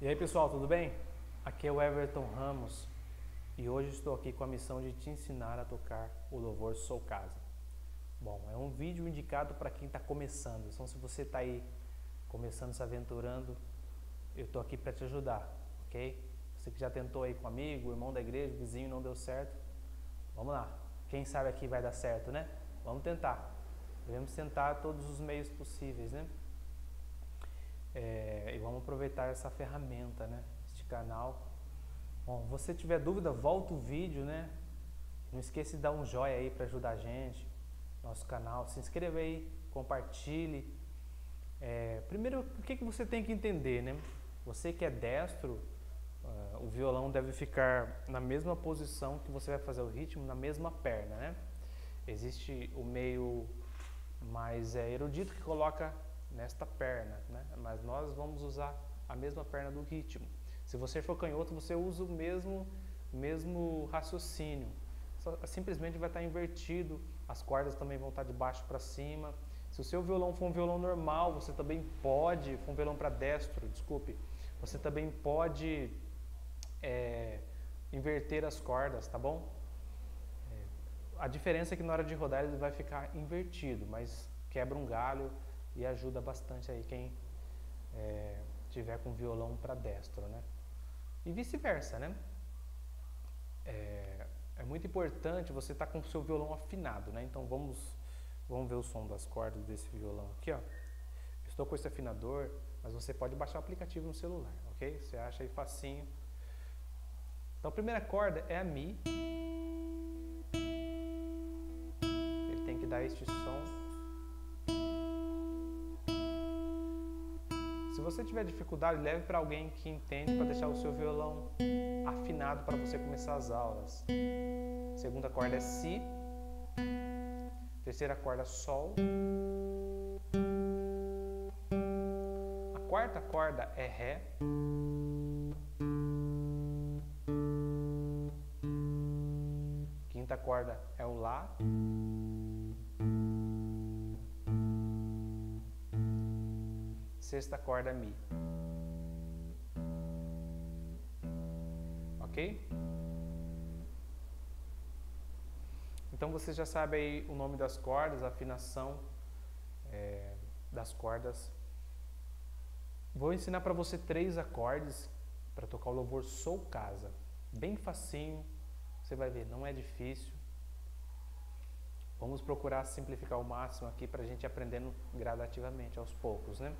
E aí pessoal, tudo bem? Aqui é o Everton Ramos e hoje estou aqui com a missão de te ensinar a tocar o louvor Sou Casa. Bom, é um vídeo indicado para quem está começando, então se você está aí começando, se aventurando, eu estou aqui para te ajudar, ok? Você que já tentou aí com amigo, irmão da igreja, vizinho, não deu certo, vamos lá. Quem sabe aqui vai dar certo, né? Vamos tentar, devemos tentar todos os meios possíveis, né? E vamos aproveitar essa ferramenta, né? Este canal. Bom, se você tiver dúvida, volta o vídeo, né? Não esqueça de dar um joinha aí para ajudar a gente, nosso canal. Se inscreva aí, compartilhe. Primeiro, o que você tem que entender, né? Você que é destro, o violão deve ficar na mesma posição que você vai fazer o ritmo, na mesma perna, né? Existe o meio mais erudito que coloca nesta perna, né? Mas nós vamos usar a mesma perna do ritmo. Se você for canhoto, você usa o mesmo raciocínio. Simplesmente vai estar invertido, as cordas também vão estar de baixo para cima. Se o seu violão for um violão normal, você também pode, for um violão para destro, desculpe, você também pode inverter as cordas, tá bom? A diferença é que na hora de rodar ele vai ficar invertido, mas quebra um galho e ajuda bastante aí quem tiver com violão para destro, né? E vice-versa, né? É muito importante você estar com o seu violão afinado, né? Então vamos ver o som das cordas desse violão aqui, ó. Estou com esse afinador, mas você pode baixar o aplicativo no celular, ok? Você acha aí facinho. Então a primeira corda é a Mi. Ele tem que dar este som. Se você tiver dificuldade, leve para alguém que entende, para deixar o seu violão afinado para você começar as aulas. Segunda corda é Si. Terceira corda é Sol. A quarta corda é Ré. Quinta corda é o Lá. Sexta corda Mi. Ok? Então você já sabe aí o nome das cordas, a afinação das cordas. Vou ensinar para você 3 acordes para tocar o louvor Sou Casa. Bem facinho, você vai ver, não é difícil. Vamos procurar simplificar o máximo aqui para a gente ir aprendendo gradativamente, aos poucos, né?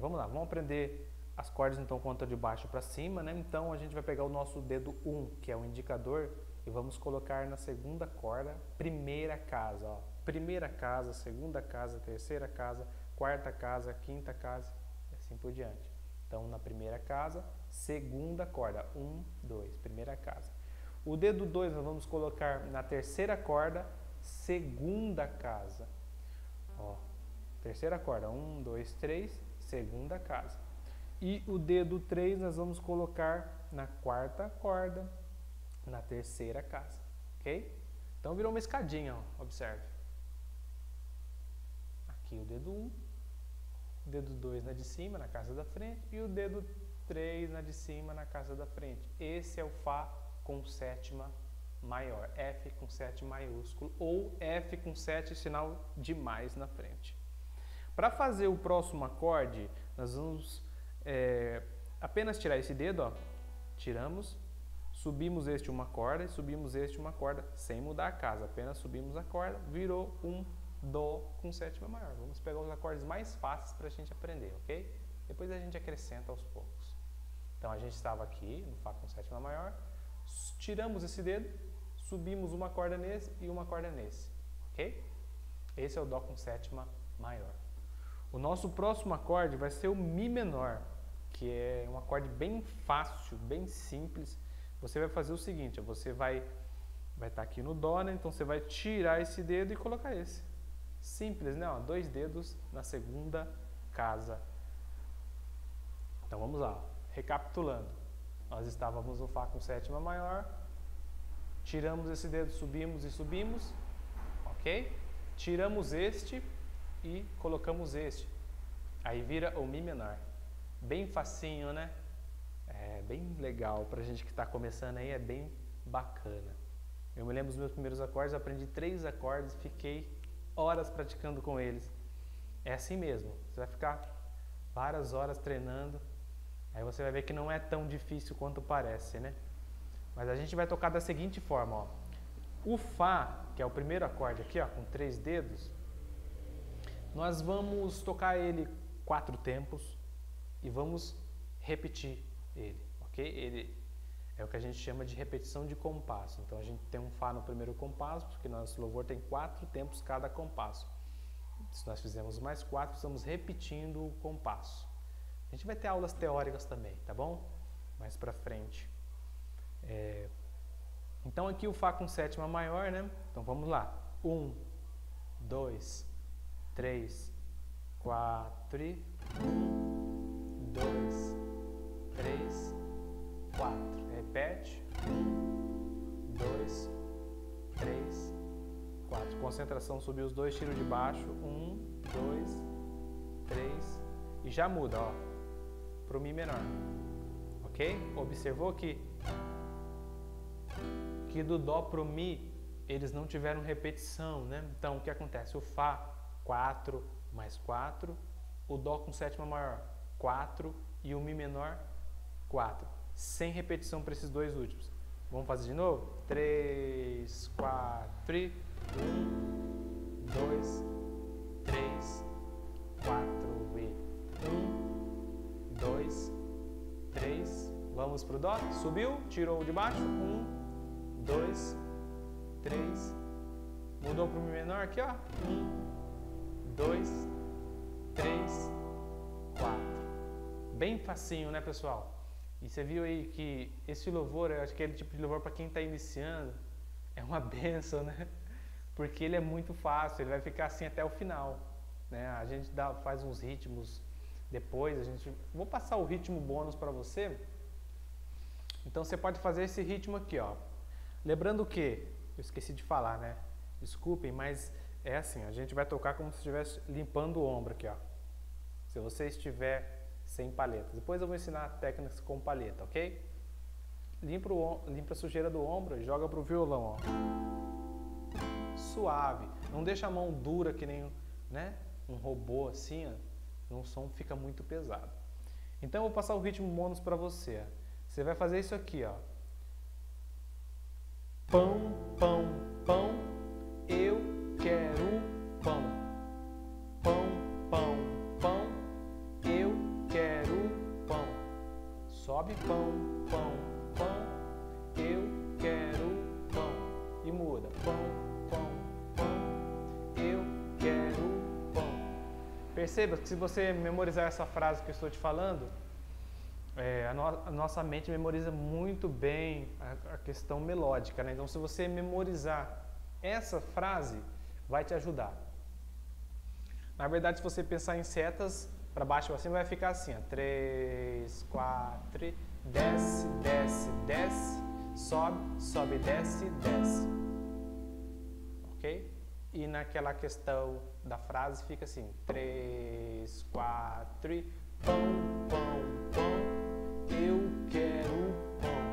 Vamos lá, vamos aprender as cordas, então conta de baixo para cima, né? Então a gente vai pegar o nosso dedo 1, que é o indicador, e vamos colocar na segunda corda, primeira casa, ó. Primeira casa, segunda casa, terceira casa, quarta casa, quinta casa, e assim por diante. Então na primeira casa, segunda corda, 1, 2, primeira casa. O dedo 2 nós vamos colocar na terceira corda, segunda casa, ó. Terceira corda, 1, 2, 3, segunda casa. E o dedo 3 nós vamos colocar na quarta corda, na terceira casa, ok? Então virou uma escadinha, ó, observe. Aqui o dedo 1, o dedo 2 na de cima, na casa da frente, e o dedo 3 na de cima, na casa da frente. Esse é o Fá com sétima maior, F com 7 maiúsculo, ou F com 7 sinal de mais na frente. Para fazer o próximo acorde, nós vamos apenas tirar esse dedo, ó. Tiramos, subimos este uma corda e subimos este uma corda, sem mudar a casa, apenas subimos a corda, virou um Dó com sétima maior. Vamos pegar os acordes mais fáceis para a gente aprender, ok? Depois a gente acrescenta aos poucos. Então a gente estava aqui no Fá com sétima maior, tiramos esse dedo, subimos uma corda nesse e uma corda nesse, ok? Esse é o Dó com sétima maior. O nosso próximo acorde vai ser o Mi menor, que é um acorde bem fácil, bem simples. Você vai fazer o seguinte, você vai estar aqui no Dó, né? Então você vai tirar esse dedo e colocar esse. Simples, né? Ó, 2 dedos na segunda casa. Então vamos lá, recapitulando. Nós estávamos no Fá com sétima maior, tiramos esse dedo, subimos e subimos, ok? Tiramos este e colocamos este, aí vira o Mi menor. bem facinho, né? É bem legal, pra gente que tá começando aí, é bem bacana. Eu me lembro dos meus primeiros acordes, eu aprendi 3 acordes, fiquei horas praticando com eles. É assim mesmo, você vai ficar várias horas treinando, aí você vai ver que não é tão difícil quanto parece, né? Mas a gente vai tocar da seguinte forma, ó. O Fá, que é o primeiro acorde aqui, ó, com 3 dedos, nós vamos tocar ele 4 tempos e vamos repetir ele, ok? Ele é o que a gente chama de repetição de compasso. Então a gente tem um Fá no primeiro compasso, porque nosso louvor tem 4 tempos cada compasso. Se nós fizermos mais 4, estamos repetindo o compasso. A gente vai ter aulas teóricas também, tá bom? Mais pra frente. Então aqui o Fá com sétima maior, né? Então vamos lá. 1, 2, 3, 4 e 1, 2, 3, 4. Repete. 1, 2, 3, 4. Concentração, subir os 2, tiro de baixo. 1, 2, 3. E já muda, ó, pro Mi menor. Ok? Observou que do Dó pro Mi eles não tiveram repetição, né? Então o que acontece? O Fá 4 mais 4, o Dó com sétima maior 4 e o Mi menor 4, sem repetição para esses 2 últimos. Vamos fazer de novo? 3, 4 e 1, 2, 3, 4 e 1, 2, 3. Vamos pro Dó, subiu, tirou de baixo, 1, 2, 3, mudou pro Mi menor aqui, ó, 1, 2, 3, 4. Bem facinho, né, pessoal? E você viu aí que esse louvor, eu acho que é aquele tipo de louvor para quem está iniciando, é uma benção, né? Porque ele é muito fácil, ele vai ficar assim até o final, né? A gente faz uns ritmos depois, vou passar o ritmo bônus para você. Então você pode fazer esse ritmo aqui, ó. Lembrando que, eu esqueci de falar, né? Desculpem, mas é assim, a gente vai tocar como se estivesse limpando o ombro aqui, ó. Se você estiver sem palheta. Depois eu vou ensinar técnicas com palheta, ok? Limpa a sujeira do ombro e joga pro violão, ó. Suave. Não deixa a mão dura que nem, né, um robô assim, ó. O som fica muito pesado. Então eu vou passar o ritmo bônus pra você. Você vai fazer isso aqui, ó. Pão, pão, pão, eu quero pão. Pão, pão, pão, eu quero pão. Sobe pão, pão, pão, eu quero pão. E muda. Pão, pão, pão, eu quero pão. Perceba que se você memorizar essa frase que eu estou te falando, a nossa mente memoriza muito bem a questão melódica, né? Então se você memorizar essa frase, vai te ajudar. Na verdade, se você pensar em setas, para baixo e para cima, vai ficar assim, ó. 3, 4, desce, desce, desce, sobe, sobe, desce, desce. Ok? E naquela questão da frase fica assim, 3, 4, pão, pão, pão. Eu quero pão,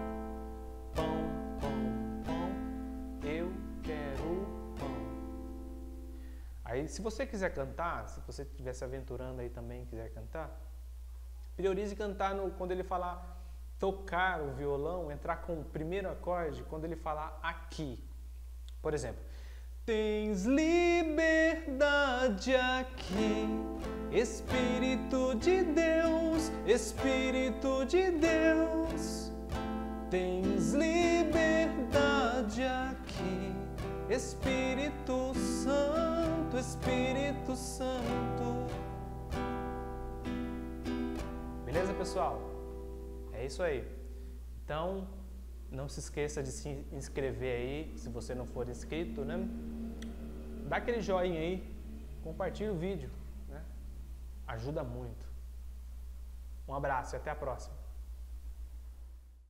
pão, pão, pão, eu quero pão. Aí, se você quiser cantar, se você estiver se aventurando aí também e quiser cantar, priorize cantar quando ele falar tocar o violão, entrar com o primeiro acorde, quando ele falar aqui. Por exemplo, tens liberdade aqui, Espírito de Deus, Espírito de Deus. Tens liberdade aqui, Espírito Santo, Espírito Santo. Beleza, pessoal? É isso aí. Então, não se esqueça de se inscrever aí, se você não for inscrito, né? Dá aquele joinha aí, compartilha o vídeo, né? Ajuda muito. Um abraço e até a próxima.